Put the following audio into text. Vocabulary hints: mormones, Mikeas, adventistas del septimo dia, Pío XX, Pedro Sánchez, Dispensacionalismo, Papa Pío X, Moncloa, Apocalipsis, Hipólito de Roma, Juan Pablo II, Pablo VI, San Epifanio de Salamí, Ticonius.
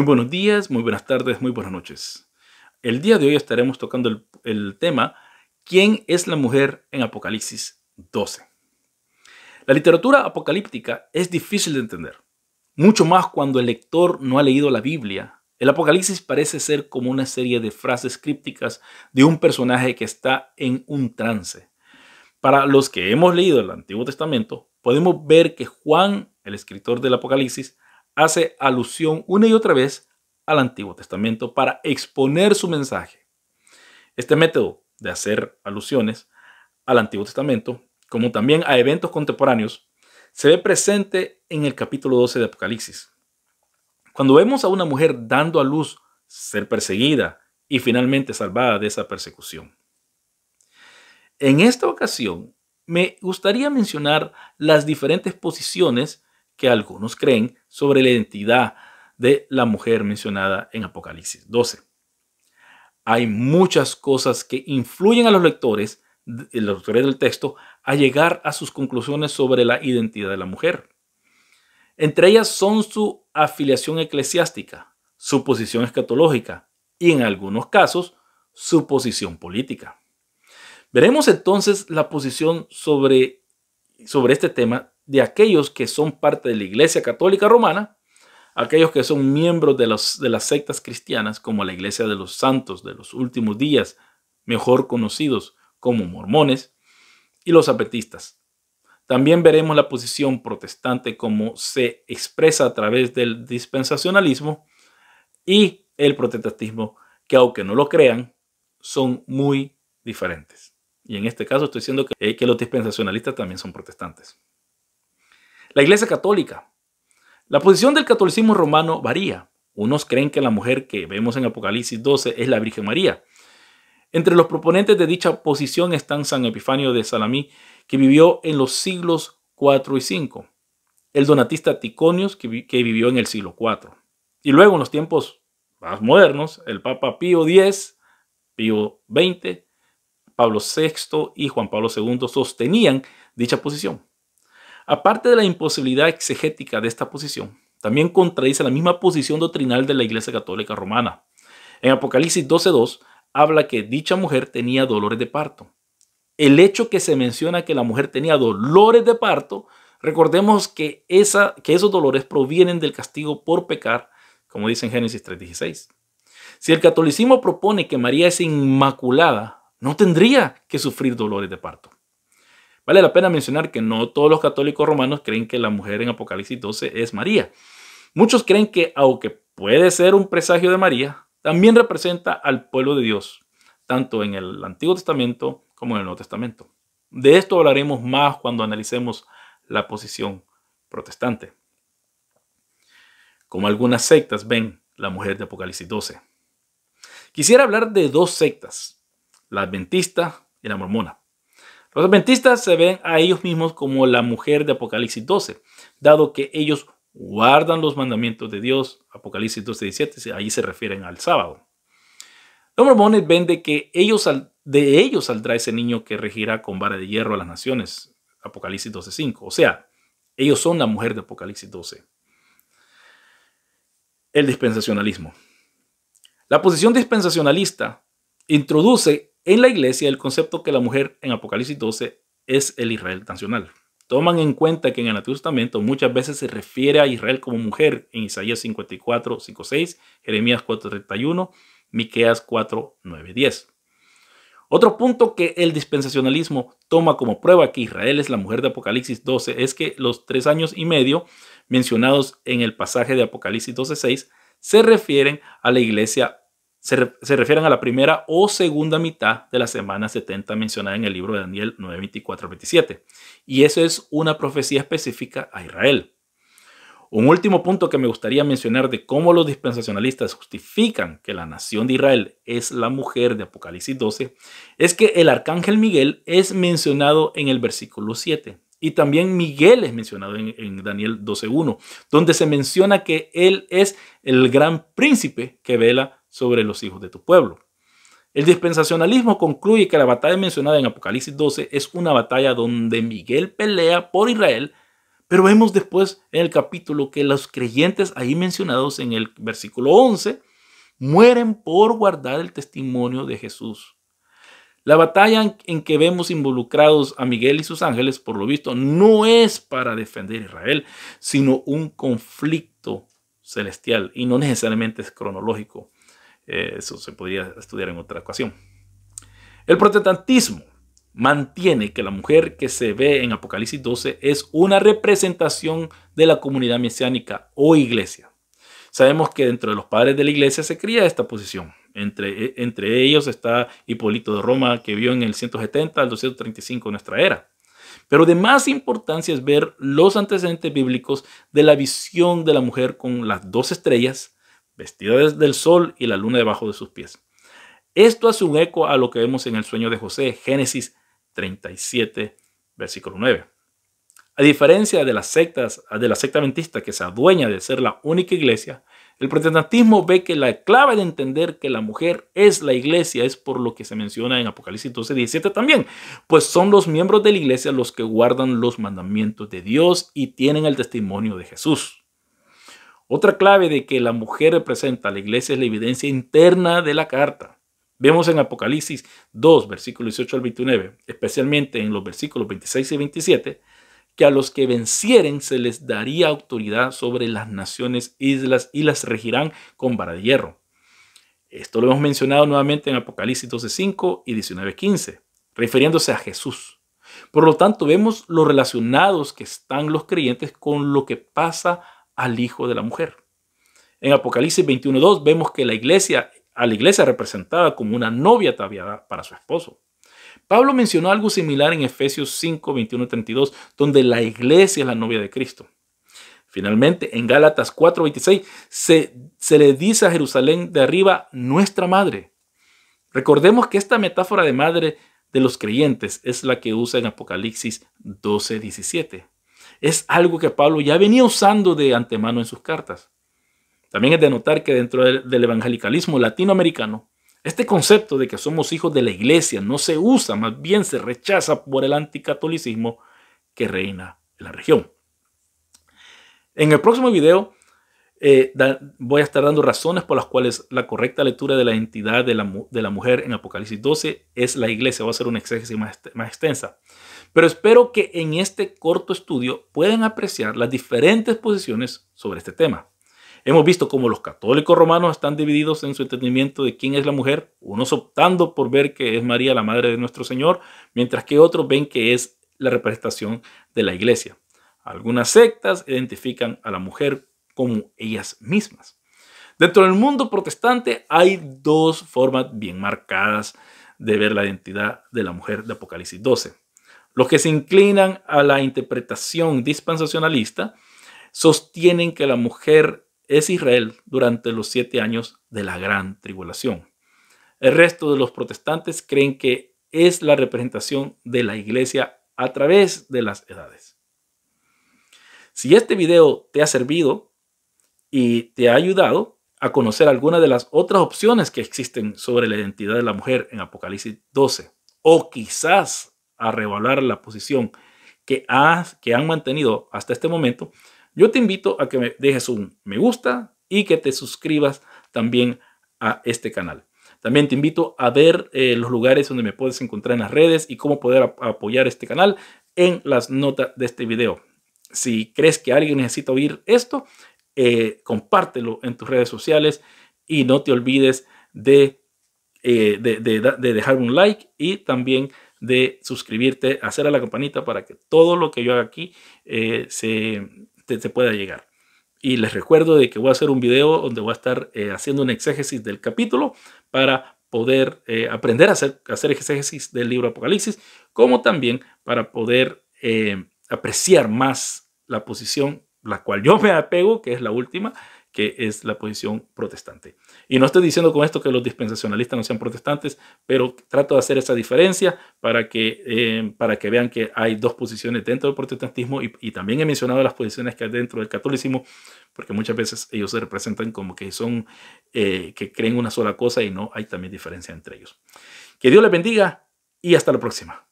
Muy buenos días, muy buenas tardes, muy buenas noches. El día de hoy estaremos tocando el tema ¿Quién es la mujer en Apocalipsis 12? La literatura apocalíptica es difícil de entender, mucho más cuando el lector no ha leído la Biblia. El Apocalipsis parece ser como una serie de frases crípticas de un personaje que está en un trance. Para los que hemos leído el Antiguo Testamento, podemos ver que Juan, el escritor del Apocalipsis, hace alusión una y otra vez al Antiguo Testamento para exponer su mensaje. Este método de hacer alusiones al Antiguo Testamento, como también a eventos contemporáneos, se ve presente en el capítulo 12 de Apocalipsis. Cuando vemos a una mujer dando a luz, ser perseguida y finalmente salvada de esa persecución. En esta ocasión, me gustaría mencionar las diferentes posiciones que algunos creen sobre la identidad de la mujer mencionada en Apocalipsis 12. Hay muchas cosas que influyen a los lectores del texto a llegar a sus conclusiones sobre la identidad de la mujer. Entre ellas son su afiliación eclesiástica, su posición escatológica y, en algunos casos, su posición política. Veremos entonces la posición sobre este tema de aquellos que son parte de la Iglesia Católica Romana, aquellos que son miembros de las sectas cristianas como la Iglesia de los Santos de los Últimos Días, mejor conocidos como mormones, y los adventistas. También veremos la posición protestante como se expresa a través del dispensacionalismo y el protestantismo, que aunque no lo crean, son muy diferentes. Y en este caso estoy diciendo que los dispensacionalistas también son protestantes. La Iglesia Católica. La posición del catolicismo romano varía. Unos creen que la mujer que vemos en Apocalipsis 12 es la Virgen María. Entre los proponentes de dicha posición están San Epifanio de Salamí, que vivió en los siglos 4 y 5. El donatista Ticonius, que vivió en el siglo 4. Y luego, en los tiempos más modernos, el Papa Pío X, Pío XX, Pablo VI y Juan Pablo II sostenían dicha posición. Aparte de la imposibilidad exegética de esta posición, también contradice la misma posición doctrinal de la Iglesia Católica Romana. En Apocalipsis 12:2 habla que dicha mujer tenía dolores de parto. El hecho que se menciona que la mujer tenía dolores de parto, recordemos que esos dolores provienen del castigo por pecar, como dice en Génesis 3:16. Si el catolicismo propone que María es inmaculada, no tendría que sufrir dolores de parto. Vale la pena mencionar que no todos los católicos romanos creen que la mujer en Apocalipsis 12 es María. Muchos creen que, aunque puede ser un presagio de María, también representa al pueblo de Dios, tanto en el Antiguo Testamento como en el Nuevo Testamento. De esto hablaremos más cuando analicemos la posición protestante, como algunas sectas ven la mujer de Apocalipsis 12. Quisiera hablar de dos sectas, la adventista y la mormona. Los adventistas se ven a ellos mismos como la mujer de Apocalipsis 12, dado que ellos guardan los mandamientos de Dios, Apocalipsis 12:17, ahí se refieren al sábado. Los mormones ven de ellos saldrá ese niño que regirá con vara de hierro a las naciones, Apocalipsis 12:5, o sea, ellos son la mujer de Apocalipsis 12. El dispensacionalismo. La posición dispensacionalista introduce en la iglesia el concepto que la mujer en Apocalipsis 12 es el Israel nacional. Toman en cuenta que en el Antiguo Testamento muchas veces se refiere a Israel como mujer en Isaías 54:5-6, Jeremías 4:31, Mikeas 4:9-10. Otro punto que el dispensacionalismo toma como prueba que Israel es la mujer de Apocalipsis 12 es que los 3 años y medio mencionados en el pasaje de Apocalipsis 12:6 se refieren a la iglesia. Se refieren a la primera o segunda mitad de la semana 70 mencionada en el libro de Daniel 9:24-27. Y eso es una profecía específica a Israel. Un último punto que me gustaría mencionar de cómo los dispensacionalistas justifican que la nación de Israel es la mujer de Apocalipsis 12 es que el arcángel Miguel es mencionado en el versículo 7. Y también Miguel es mencionado en Daniel 12:1, donde se menciona que él es el gran príncipe que vela sobre los hijos de tu pueblo. El dispensacionalismo concluye que la batalla mencionada en Apocalipsis 12 es una batalla donde Miguel pelea por Israel, Pero vemos después en el capítulo que los creyentes ahí mencionados en el versículo 11 mueren por guardar el testimonio de Jesús. La batalla en que vemos involucrados a Miguel y sus ángeles, por lo visto, no es para defender a Israel, sino un conflicto celestial y no necesariamente es cronológico. Eso se podría estudiar en otra ocasión. El protestantismo mantiene que la mujer que se ve en Apocalipsis 12 es una representación de la comunidad mesiánica o iglesia. Sabemos que dentro de los padres de la iglesia se cría esta posición. Entre ellos está Hipólito de Roma, que vio en el 170 al 235 de nuestra era. Pero de más importancia es ver los antecedentes bíblicos de la visión de la mujer con las dos estrellas, vestidas del sol y la luna debajo de sus pies. Esto hace un eco a lo que vemos en el sueño de José, Génesis 37, versículo 9. A diferencia de la secta adventista que se adueña de ser la única iglesia, el protestantismo ve que la clave de entender que la mujer es la iglesia es por lo que se menciona en Apocalipsis 12, 17 también, pues son los miembros de la iglesia los que guardan los mandamientos de Dios y tienen el testimonio de Jesús. Otra clave de que la mujer representa a la iglesia es la evidencia interna de la carta. Vemos en Apocalipsis 2, versículos 18 al 29, especialmente en los versículos 26 y 27, que a los que vencieren se les daría autoridad sobre las naciones, islas y las regirán con vara de hierro. Esto lo hemos mencionado nuevamente en Apocalipsis 12, 5 y 19, 15, refiriéndose a Jesús. Por lo tanto, vemos lo relacionados que están los creyentes con lo que pasa al hijo de la mujer. En Apocalipsis 21, 2 vemos que la iglesia representada como una novia ataviada para su esposo. Pablo mencionó algo similar en Efesios 5, 21, 32, donde la iglesia es la novia de Cristo. Finalmente, en Gálatas 4, 26, se le dice a Jerusalén de arriba, nuestra madre. Recordemos que esta metáfora de madre de los creyentes es la que usa en Apocalipsis 12, 17. Es algo que Pablo ya venía usando de antemano en sus cartas. También es de notar que dentro del evangelicalismo latinoamericano, este concepto de que somos hijos de la iglesia no se usa, más bien se rechaza por el anticatolicismo que reina en la región. En el próximo video voy a estar dando razones por las cuales la correcta lectura de la identidad de la mujer en Apocalipsis 12 es la iglesia. Va a ser una exégesis más extensa. Pero espero que en este corto estudio puedan apreciar las diferentes posiciones sobre este tema. Hemos visto cómo los católicos romanos están divididos en su entendimiento de quién es la mujer, unos optando por ver que es María la madre de nuestro Señor, mientras que otros ven que es la representación de la iglesia. Algunas sectas identifican a la mujer como ellas mismas. Dentro del mundo protestante hay dos formas bien marcadas de ver la identidad de la mujer de Apocalipsis 12. Los que se inclinan a la interpretación dispensacionalista sostienen que la mujer es Israel durante los 7 años de la gran tribulación. El resto de los protestantes creen que es la representación de la iglesia a través de las edades. Si este video te ha servido y te ha ayudado a conocer alguna de las otras opciones que existen sobre la identidad de la mujer en Apocalipsis 12, o quizás a revaluar la posición que han mantenido hasta este momento, yo te invito a que me dejes un me gusta y que te suscribas también a este canal. También te invito a ver los lugares donde me puedes encontrar en las redes y cómo poder apoyar este canal en las notas de este video. Si crees que alguien necesita oír esto, compártelo en tus redes sociales y no te olvides de dejar un like y también de suscribirte, hacer a la campanita para que todo lo que yo haga aquí te pueda llegar. Y les recuerdo de que voy a hacer un video donde voy a estar haciendo una exégesis del capítulo para poder aprender a hacer exégesis del libro Apocalipsis, como también para poder apreciar más la posición la cual yo me apego, que es la última, que es la posición protestante. Y no estoy diciendo con esto que los dispensacionalistas no sean protestantes, pero trato de hacer esa diferencia para que vean que hay dos posiciones dentro del protestantismo y también he mencionado las posiciones que hay dentro del catolicismo, porque muchas veces ellos se representan como que son que creen una sola cosa y no hay también diferencia entre ellos. Que Dios les bendiga y hasta la próxima.